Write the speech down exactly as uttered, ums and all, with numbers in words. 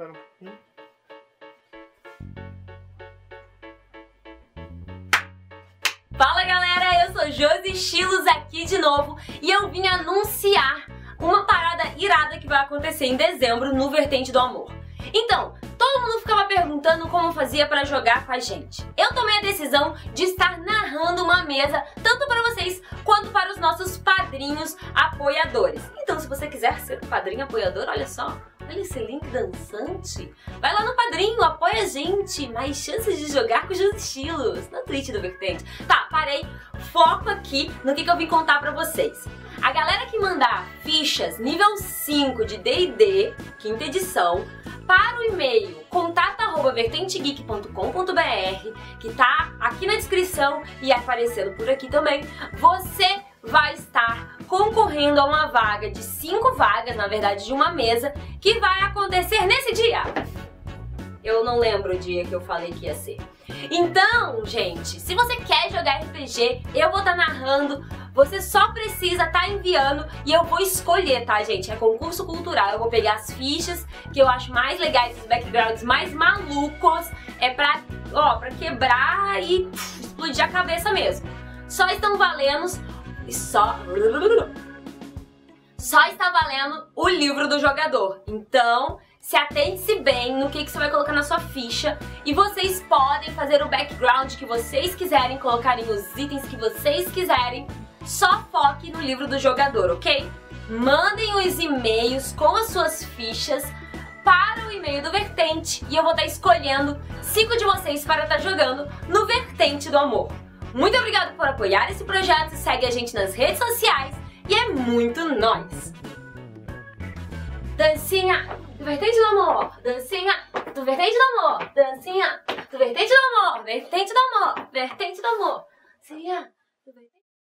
Espera um pouquinho. Fala galera, eu sou Josie Estilos aqui de novo e eu vim anunciar uma parada irada que vai acontecer em dezembro no Vertente do Amor. Então, todo mundo ficava perguntando como fazia pra jogar com a gente. Eu tomei a decisão de estar narrando uma mesa, tanto para vocês quanto para os nossos padrinhos apoiadores. Então, se você quiser ser um padrinho apoiador, olha só, olha esse link dançante. Vai lá no padrinho, apoia a gente, mais chances de jogar com os estilos, na Twitch do Vertente. Tá, parei, foco aqui no que, que eu vim contar pra vocês. A galera que mandar fichas nível cinco de D e D, quinta edição, para o e-mail contato arroba vertente geek ponto com ponto br, que tá aqui na descrição e aparecendo por aqui também, você vai estar concorrendo a uma vaga de cinco vagas, na verdade de uma mesa, que vai acontecer nesse dia. Eu não lembro o dia que eu falei que ia ser. Então, gente, se você quer jogar R P G, eu vou estar narrando. Você só precisa estar enviando e eu vou escolher, tá, gente? É concurso cultural, eu vou pegar as fichas que eu acho mais legais, os backgrounds mais malucos, é pra, ó, pra quebrar e pff, explodir a cabeça mesmo. Só estão valendo e só... Só está valendo o livro do jogador. Então, se atente-se bem no que, que você vai colocar na sua ficha. E vocês podem fazer o background que vocês quiserem, colocarem os itens que vocês quiserem. Só foque no livro do jogador, ok? Mandem os e-mails com as suas fichas para o e-mail do Vertente. E eu vou estar escolhendo cinco de vocês para estar jogando no Vertente do Amor. Muito obrigada por apoiar esse projeto. Segue a gente nas redes sociais. E é muito nóis! Dancinha do Vertente do Amor! Dancinha do Vertente do Amor! Dancinha do Vertente do Amor! Vertente do Amor! Vertente do Amor! Dancinha do Vertente do Amor!